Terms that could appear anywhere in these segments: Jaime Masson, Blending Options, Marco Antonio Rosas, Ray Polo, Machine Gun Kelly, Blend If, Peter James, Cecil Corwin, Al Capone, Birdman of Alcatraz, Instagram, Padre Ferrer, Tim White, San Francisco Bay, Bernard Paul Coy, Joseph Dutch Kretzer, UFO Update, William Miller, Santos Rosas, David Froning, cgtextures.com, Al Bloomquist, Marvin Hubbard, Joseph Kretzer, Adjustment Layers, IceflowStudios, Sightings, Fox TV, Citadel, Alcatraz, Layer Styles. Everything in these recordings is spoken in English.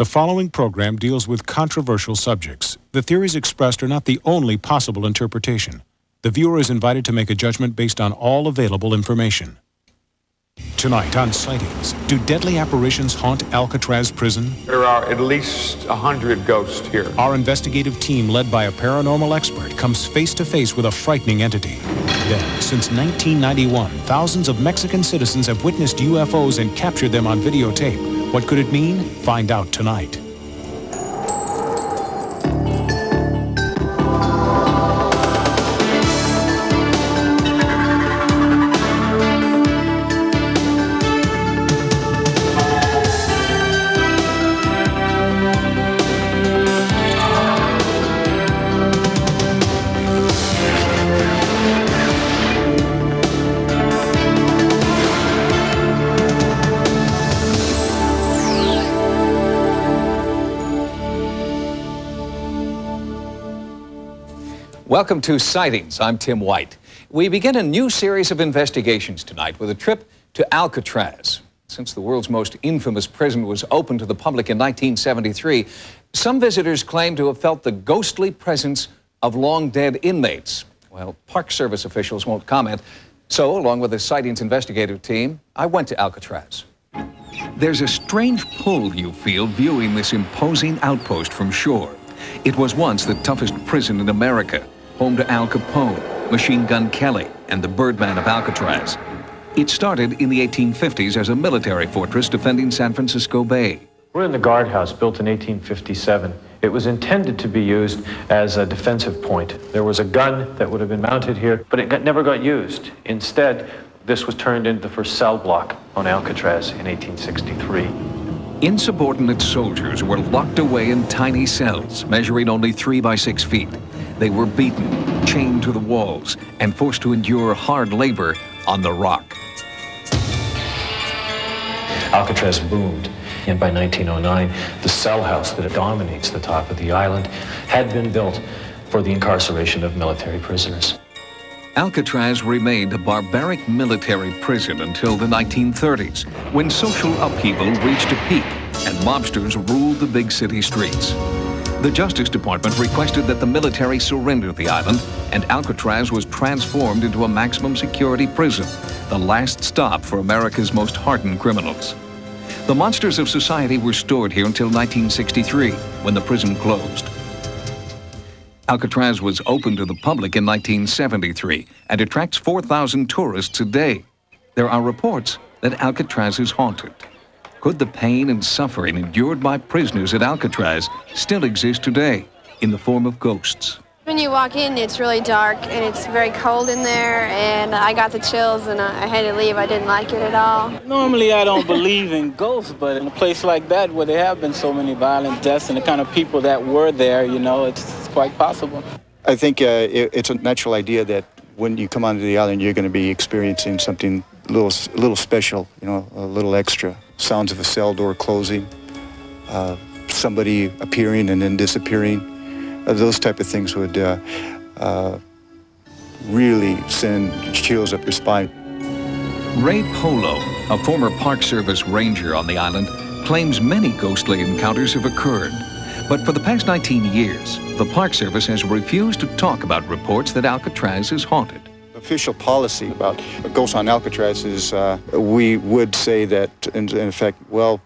The following program deals with controversial subjects. The theories expressed are not the only possible interpretation. The viewer is invited to make a judgment based on all available information. Tonight on Sightings, do deadly apparitions haunt Alcatraz prison? There are at least 100 ghosts here. Our investigative team, led by a paranormal expert, comes face to face with a frightening entity. Then, since 1991, thousands of Mexican citizens have witnessed UFOs and captured them on videotape. What could it mean? Find out tonight. Welcome to Sightings. I'm Tim White. We begin a new series of investigations tonight with a trip to Alcatraz. Since the world's most infamous prison was opened to the public in 1973, some visitors claim to have felt the ghostly presence of long-dead inmates. Well, Park Service officials won't comment, so along with the Sightings investigative team, I went to Alcatraz. There's a strange pull you feel viewing this imposing outpost from shore. It was once the toughest prison in America, home to Al Capone, Machine Gun Kelly, and the Birdman of Alcatraz. It started in the 1850s as a military fortress defending San Francisco Bay. We're in the guardhouse built in 1857. It was intended to be used as a defensive point. There was a gun that would have been mounted here, but never got used. Instead, this was turned into the first cell block on Alcatraz in 1863. Insubordinate soldiers were locked away in tiny cells, measuring only 3 by 6 feet. They were beaten, chained to the walls, and forced to endure hard labor on the rock. Alcatraz boomed, and by 1909, the cell house that dominates the top of the island had been built for the incarceration of military prisoners. Alcatraz remained a barbaric military prison until the 1930s, when social upheaval reached a peak and mobsters ruled the big city streets. The Justice Department requested that the military surrender the island, and Alcatraz was transformed into a maximum security prison, the last stop for America's most hardened criminals. The monsters of society were stored here until 1963, when the prison closed. Alcatraz was opened to the public in 1973 and attracts 4,000 tourists a day. There are reports that Alcatraz is haunted. Could the pain and suffering endured by prisoners at Alcatraz still exist today in the form of ghosts? When you walk in, it's really dark and it's very cold in there, and I got the chills and I had to leave. I didn't like it at all. Normally I don't believe in ghosts, but in a place like that where there have been so many violent deaths and the kind of people that were there, you know, it's quite possible. I think it's a natural idea that when you come onto the island, you're going to be experiencing something a little special, you know, a little extra. Sounds of a cell door closing, somebody appearing and then disappearing. Those type of things would really send chills up your spine. Ray Polo, a former Park Service ranger on the island, claims many ghostly encounters have occurred. But for the past 19 years, the Park Service has refused to talk about reports that Alcatraz is haunted. Official policy about ghosts on Alcatraz is we would say that, in effect, well,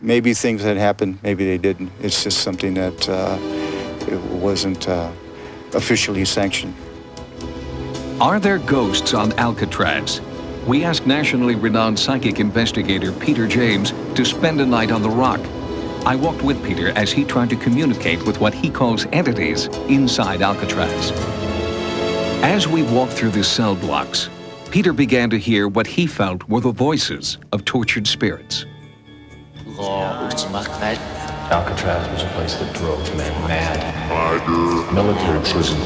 maybe things had happened, maybe they didn't. It's just something that it wasn't officially sanctioned. Are there ghosts on Alcatraz? We asked nationally renowned psychic investigator Peter James to spend a night on the rock. I walked with Peter as he tried to communicate with what he calls entities inside Alcatraz. As we walked through the cell blocks, Peter began to hear what he felt were the voices of tortured spirits. Alcatraz was a place that drove men mad. Military prison.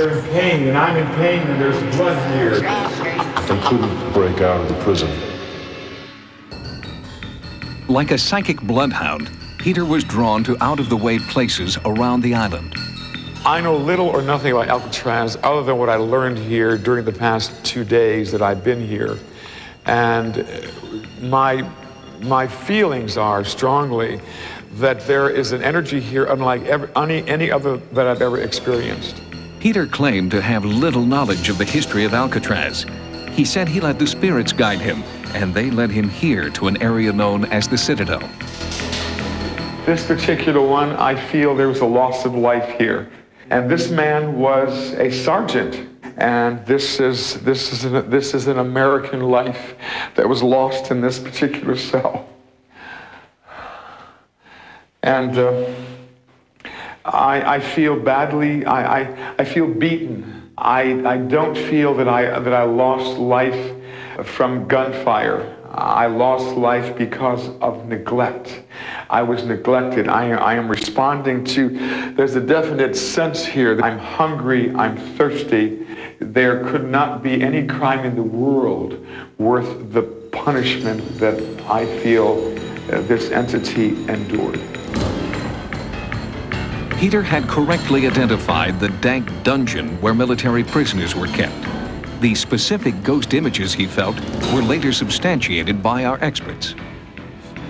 They're in pain, and I'm in pain, and there's blood here. They couldn't break out of the prison. Like a psychic bloodhound, Peter was drawn to out-of-the-way places around the island. I know little or nothing about Alcatraz other than what I learned here during the past 2 days that I've been here. And my My feelings are strongly that there is an energy here unlike any other that I've ever experienced. Peter claimed to have little knowledge of the history of Alcatraz. He said he let the spirits guide him, and they led him here to an area known as the Citadel. This particular one, I feel there was a loss of life here. And this man was a sergeant. And this is an American life that was lost in this particular cell. And I feel badly. I feel beaten. I don't feel that I lost life from gunfire. I lost life because of neglect. I was neglected. I am responding to, there's a definite sense here. I'm hungry, I'm thirsty. There could not be any crime in the world worth the punishment that I feel this entity endured. Peter had correctly identified the dank dungeon where military prisoners were kept. The specific ghost images, he felt, were later substantiated by our experts.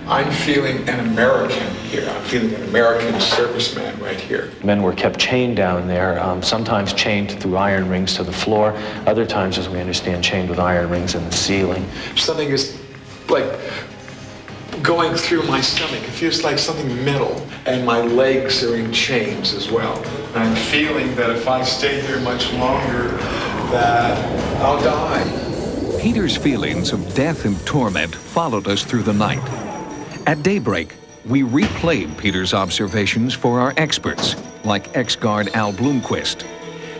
I'm feeling an American here. I'm feeling an American serviceman right here. Men were kept chained down there, sometimes chained through iron rings to the floor, other times, as we understand, chained with iron rings in the ceiling. Something is like going through my stomach. It feels like something metal, and my legs are in chains as well. And I'm feeling that if I stay here much longer, that I'll die. Peter's feelings of death and torment followed us through the night. At daybreak, we replayed Peter's observations for our experts, like ex-guard Al Bloomquist.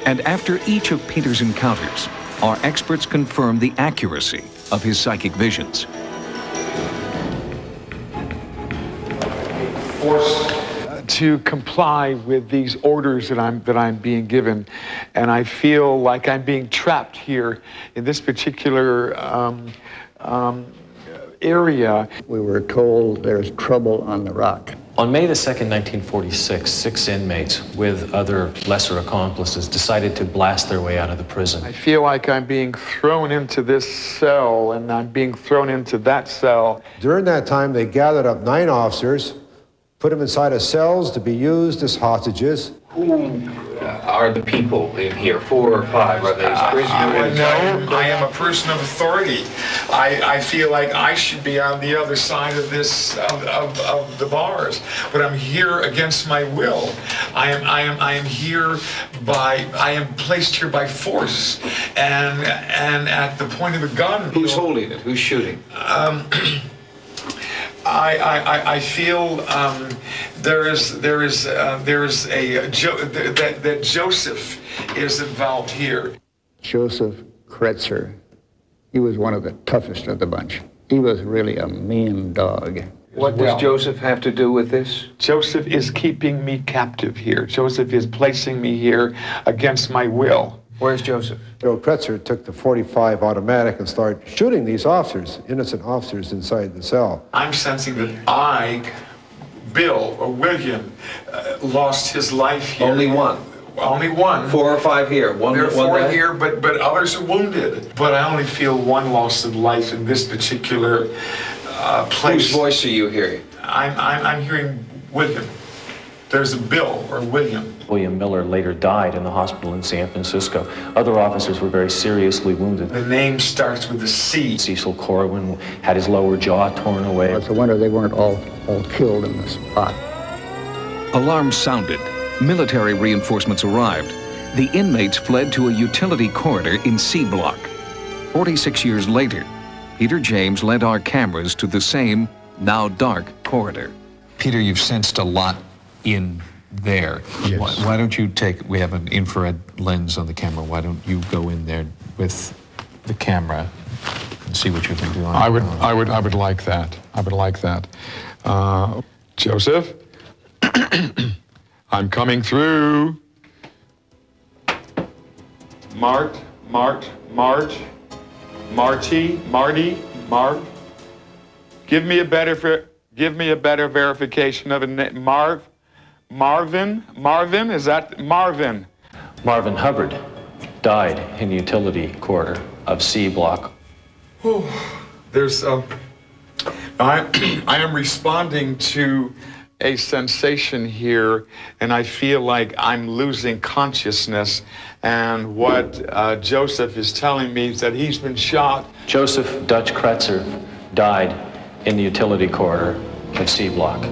And after each of Peter's encounters, our experts confirmed the accuracy of his psychic visions. Force to comply with these orders that I'm being given, and I feel like I'm being trapped here in this particular area. We were told there's trouble on the rock. On May the 2nd, 1946, 6 inmates with other lesser accomplices decided to blast their way out of the prison. I feel like I'm being thrown into this cell, and I'm being thrown into that cell. During that time, they gathered up 9 officers, put them inside of cells to be used as hostages. Who are the people in here? 4 or 5 are these prisoners? No, I am a person of authority. I feel like I should be on the other side of this of the bars, but I'm here against my will. I am here by placed here by force, and at the point of the gun. Who's holding it? Who's shooting? I feel that Joseph is involved here. Joseph Kretzer, he was one of the toughest of the bunch. He was really a mean dog. What does Joseph have to do with this? Joseph is keeping me captive here. Joseph is placing me here against my will. Where's Joseph? Joe Kretzer took the .45 automatic and started shooting these officers, innocent officers inside the cell. I'm sensing that Bill or William, lost his life here. Only one. Only one. 4 or 5 here. There are 4 here, but others are wounded. But I only feel one loss of life in this particular place. Whose voice are you hearing? I'm hearing William. There's a Bill or William. William Miller later died in the hospital in San Francisco. Other officers were very seriously wounded. The name starts with a C. Cecil Corwin had his lower jaw torn away. It's a wonder they weren't all killed in this spot. Alarms sounded. Military reinforcements arrived. The inmates fled to a utility corridor in C Block. 46 years later, Peter James led our cameras to the same, now dark, corridor. Peter, you've sensed a lot in there. Yes. Why don't you we have an infrared lens on the camera, why don't you go in there with the camera and see what you can do on it? I would like that. I would like that. Joseph, I'm coming through. Mark. Give me a better verification of a name. Marvin, is that Marvin? Marvin Hubbard died in the utility corridor of C Block. Oh, there's I am responding to a sensation here, and I feel like I'm losing consciousness. And what Joseph is telling me is that he's been shot. Joseph Dutch Kretzer died in the utility corridor of C Block.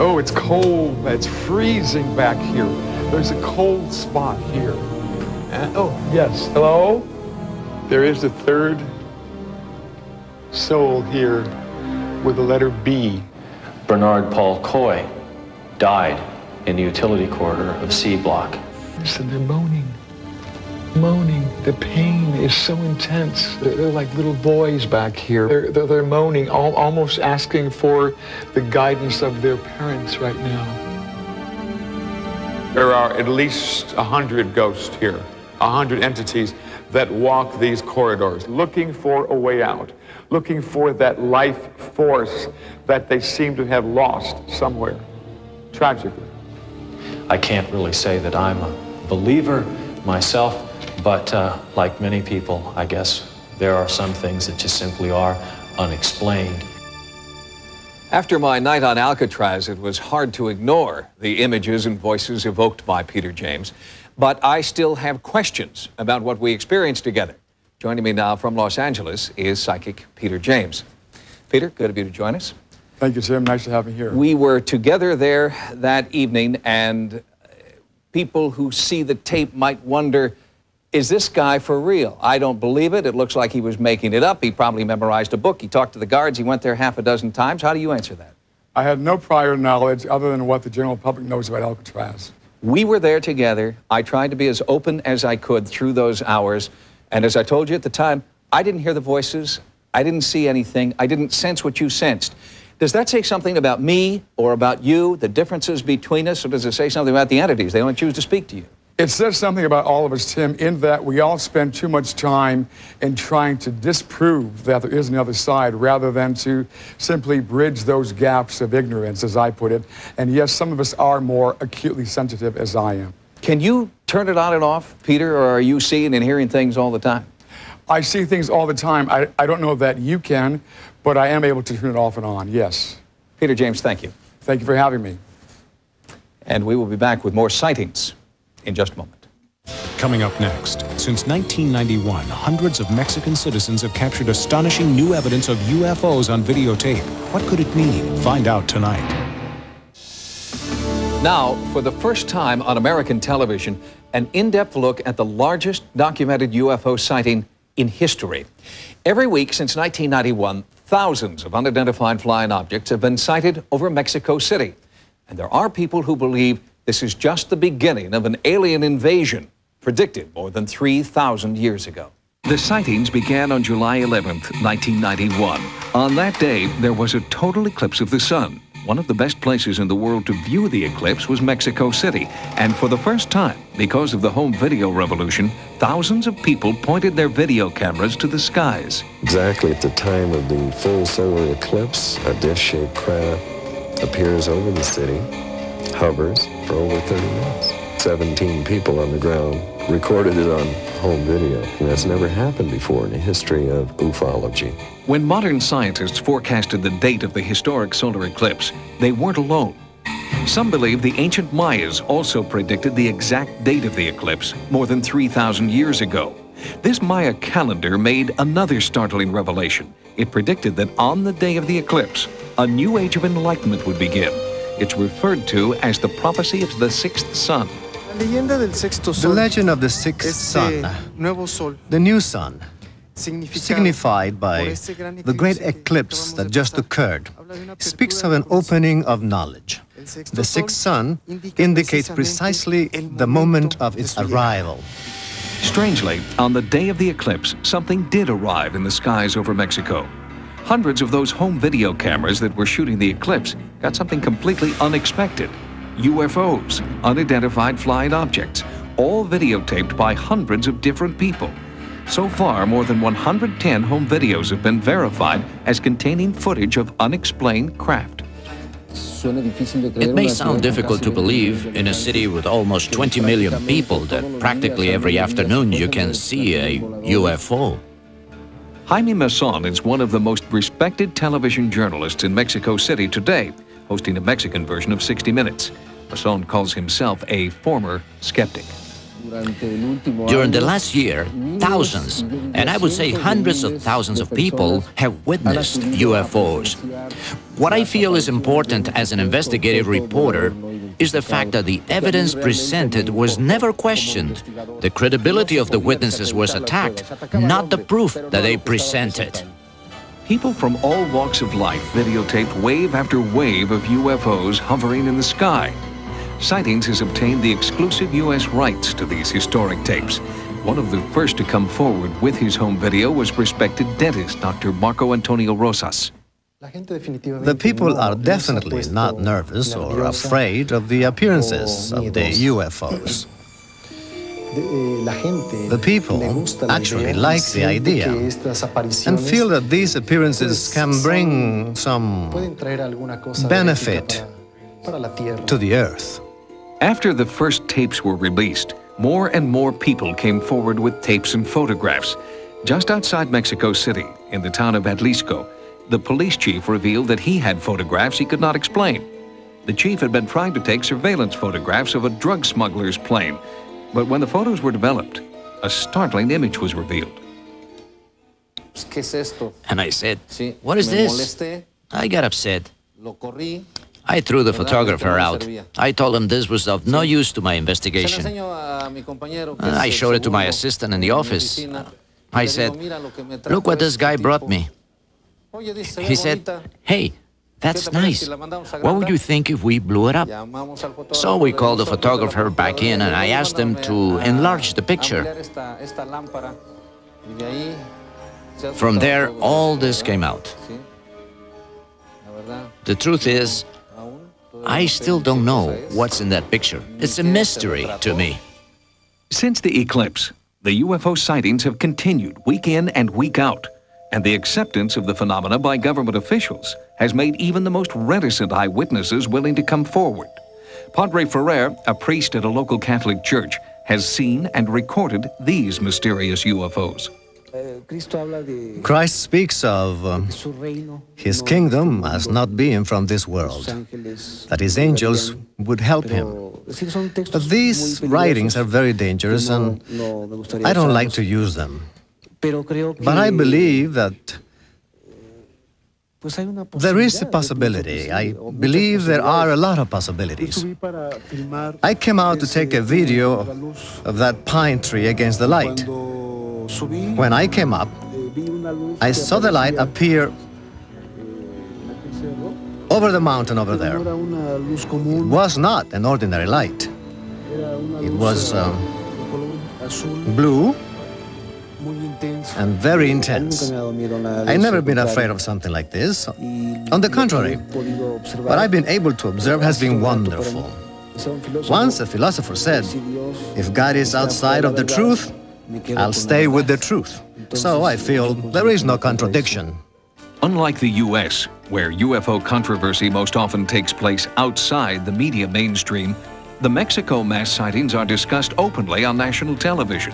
Oh, it's cold. It's freezing back here. There's a cold spot here. Oh, yes. Hello? There is a third soul here with the letter B. Bernard Paul Coy died in the utility corridor of C Block. Listen, they're moaning, moaning. The pain is so intense. They're like little boys back here. They're moaning, almost asking for the guidance of their parents right now. There are at least 100 ghosts here, 100 entities that walk these corridors, looking for a way out, looking for that life force that they seem to have lost somewhere, tragically. I can't really say that I'm a believer myself, but like many people, I guess there are some things that just simply are unexplained. After my night on Alcatraz, it was hard to ignore the images and voices evoked by Peter James, but I still have questions about what we experienced together. Joining me now from Los Angeles is psychic Peter James. Peter, good of you to join us. Thank you, Jim. Nice to have you here. We were together there that evening, and people who see the tape might wonder, is this guy for real? I don't believe it. It looks like he was making it up. He probably memorized a book. He talked to the guards. He went there half a dozen times. How do you answer that? I had no prior knowledge other than what the general public knows about Alcatraz. We were there together. I tried to be as open as I could through those hours. And as I told you at the time, I didn't hear the voices. I didn't see anything. I didn't sense what you sensed. Does that say something about me or about you, the differences between us, or does it say something about the entities? They don't choose to speak to you. It says something about all of us, Tim, in that we all spend too much time in trying to disprove that there is another side rather than to simply bridge those gaps of ignorance, as I put it. And yes, some of us are more acutely sensitive, as I am. Can you turn it on and off, Peter, or are you seeing and hearing things all the time? I see things all the time. I don't know that you can, but I am able to turn it off and on, yes. Peter James, thank you. Thank you for having me. And we will be back with more sightings in just a moment. Coming up next, since 1991, hundreds of Mexican citizens have captured astonishing new evidence of UFOs on videotape. What could it mean? Find out tonight. Now, for the first time on American television, an in-depth look at the largest documented UFO sighting in history. Every week since 1991, thousands of unidentified flying objects have been sighted over Mexico City. And there are people who believe this is just the beginning of an alien invasion, predicted more than 3,000 years ago. The sightings began on July 11th, 1991. On that day, there was a total eclipse of the sun. One of the best places in the world to view the eclipse was Mexico City. And for the first time, because of the home video revolution, thousands of people pointed their video cameras to the skies. Exactly at the time of the full solar eclipse, a disc-shaped craft appears over the city, hovers for over 30 minutes. 17 people on the ground recorded it on home video, and that's never happened before in the history of ufology. When modern scientists forecasted the date of the historic solar eclipse, they weren't alone. Some believe the ancient Mayas also predicted the exact date of the eclipse more than 3,000 years ago. This Maya calendar made another startling revelation. It predicted that on the day of the eclipse, a new age of enlightenment would begin. It's referred to as the prophecy of the sixth sun. The legend of the sixth sun, the new sun, signified by the great eclipse that just occurred, speaks of an opening of knowledge. The sixth sun indicates precisely the moment of its arrival. Strangely, on the day of the eclipse, something did arrive in the skies over Mexico. Hundreds of those home video cameras that were shooting the eclipse got something completely unexpected. UFOs, unidentified flying objects, all videotaped by hundreds of different people. So far, more than 110 home videos have been verified as containing footage of unexplained craft. It may sound difficult to believe in a city with almost 20 million people that practically every afternoon you can see a UFO. Jaime Masson is one of the most respected television journalists in Mexico City today, hosting a Mexican version of 60 Minutes. Masson calls himself a former skeptic. During the last year, thousands, and I would say hundreds of thousands of people have witnessed UFOs. What I feel is important as an investigative reporter is the fact that the evidence presented was never questioned. The credibility of the witnesses was attacked, not the proof that they presented. People from all walks of life videotaped wave after wave of UFOs hovering in the sky. Sightings has obtained the exclusive U.S. rights to these historic tapes. One of the first to come forward with his home video was respected dentist Dr. Marco Antonio Rosas. The people are definitely not nervous or afraid of the appearances of the UFOs. The people actually like the idea and feel that these appearances can bring some benefit to the Earth. After the first tapes were released, more and more people came forward with tapes and photographs. Just outside Mexico City, in the town of Atlixco, the police chief revealed that he had photographs he could not explain. The chief had been trying to take surveillance photographs of a drug smuggler's plane, but when the photos were developed, a startling image was revealed. And I said, "What is this?" I got upset. I threw the photographer out. I told him this was of no use to my investigation. I showed it to my assistant in the office. I said, "Look what this guy brought me." He said, "Hey, that's nice. What would you think if we blew it up?" So we called the photographer back in and I asked him to enlarge the picture. From there, all this came out. The truth is, I still don't know what's in that picture. It's a mystery to me. Since the eclipse, the UFO sightings have continued week in and week out, and the acceptance of the phenomena by government officials has made even the most reticent eyewitnesses willing to come forward. Padre Ferrer, a priest at a local Catholic church, has seen and recorded these mysterious UFOs. Christ speaks of his kingdom as not being from this world, that his angels would help him. But these writings are very dangerous and I don't like to use them. But I believe that there is a possibility. I believe there are a lot of possibilities. I came out to take a video of that pine tree against the light. When I came up, I saw the light appear over the mountain over there. It was not an ordinary light. It was blue and very intense. I've never been afraid of something like this. On the contrary, what I've been able to observe has been wonderful. Once a philosopher said, "If God is outside of the truth, I'll stay with the truth." So I feel there is no contradiction. Unlike the U.S., where UFO controversy most often takes place outside the media mainstream, the Mexico mass sightings are discussed openly on national television.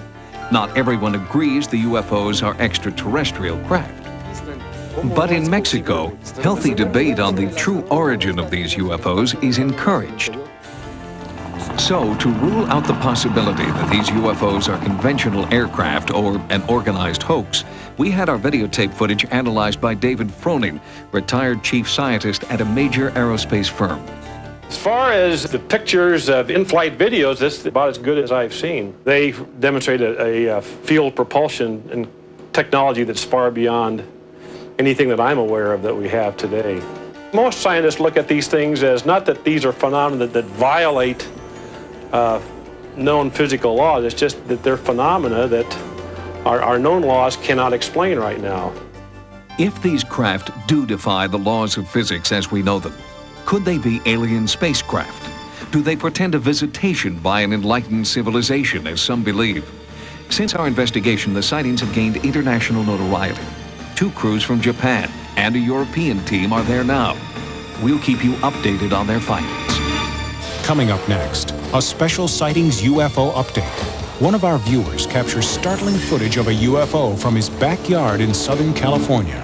Not everyone agrees the UFOs are extraterrestrial craft. But in Mexico, healthy debate on the true origin of these UFOs is encouraged. So, to rule out the possibility that these UFOs are conventional aircraft or an organized hoax, we had our videotape footage analyzed by David Froning, retired chief scientist at a major aerospace firm. As far as the pictures of in-flight videos, that's about as good as I've seen. They demonstrate a field propulsion and technology that's far beyond anything that I'm aware of that we have today. Most scientists look at these things as not that these are phenomena that violate known physical laws. It's just that they're phenomena that our known laws cannot explain right now. If these craft do defy the laws of physics as we know them, could they be alien spacecraft? Do they portend a visitation by an enlightened civilization, as some believe? Since our investigation, the sightings have gained international notoriety. Two crews from Japan and a European team are there now. We'll keep you updated on their findings. Coming up next, a special Sightings UFO update. one of our viewers captures startling footage of a UFO from his backyard in Southern California.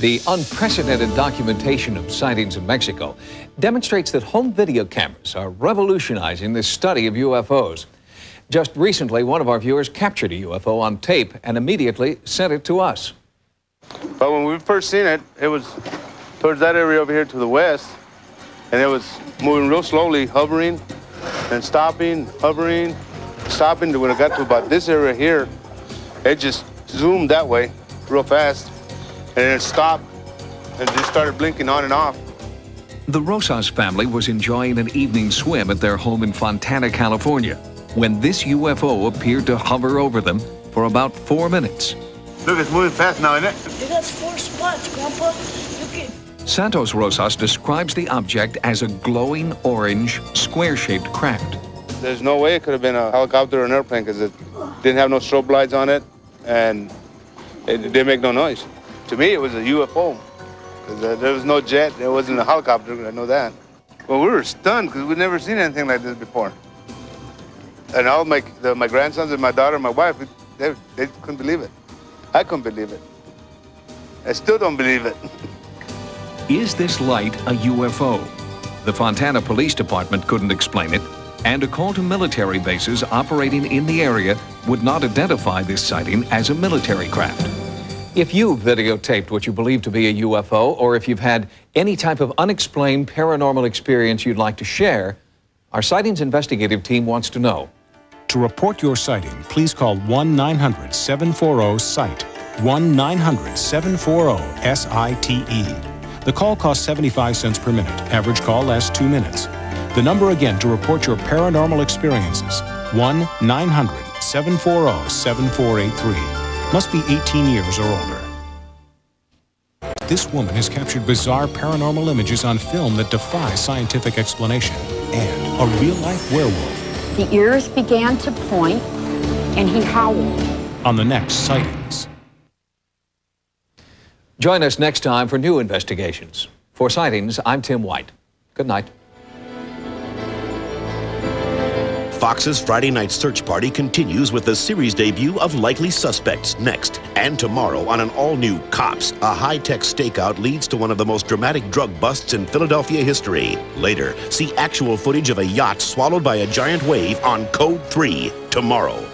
The unprecedented documentation of sightings in Mexico demonstrates that home video cameras are revolutionizing the study of UFOs. Just recently, one of our viewers captured a UFO on tape and immediately sent it to us. But when we first seen it, it was towards that area over here to the west, and it was moving real slowly, hovering and stopping, hovering, stopping. When it got to about this area here, it just zoomed that way real fast, and it stopped and just started blinking on and off. The Rosas family was enjoying an evening swim at their home in Fontana, California, when this UFO appeared to hover over them for about 4 minutes. Look, it's moving fast now, isn't it? It has 4 spots, Grandpa. Look it. Santos Rosas describes the object as a glowing orange, square-shaped craft. There's no way it could have been a helicopter or an airplane because it didn't have no strobe lights on it, and it didn't make no noise. To me, it was a UFO because there was no jet. It wasn't a helicopter. I know that. Well, we were stunned because we'd never seen anything like this before. And all my grandsons and my daughter and my wife, they couldn't believe it. I couldn't believe it. I still don't believe it. Is this light a UFO? The Fontana Police Department couldn't explain it, and a call to military bases operating in the area would not identify this sighting as a military craft. If you've videotaped what you believe to be a UFO, or if you've had any type of unexplained paranormal experience you'd like to share, our Sightings investigative team wants to know. To report your sighting, please call 1-900-740-SITE, 1-900-740-SITE. The call costs 75 cents per minute. Average call lasts 2 minutes. The number again to report your paranormal experiences, 1-900-740-7483. Must be 18 years or older. This woman has captured bizarre paranormal images on film that defy scientific explanation, and a real-life werewolf. The ears began to point, and he howled. On the next Sightings. Join us next time for new investigations. For Sightings, I'm Tim White. Good night. Fox's Friday Night Search Party continues with the series debut of Likely Suspects next. And tomorrow on an all-new Cops, a high-tech stakeout leads to one of the most dramatic drug busts in Philadelphia history. Later, see actual footage of a yacht swallowed by a giant wave on Code 3 tomorrow.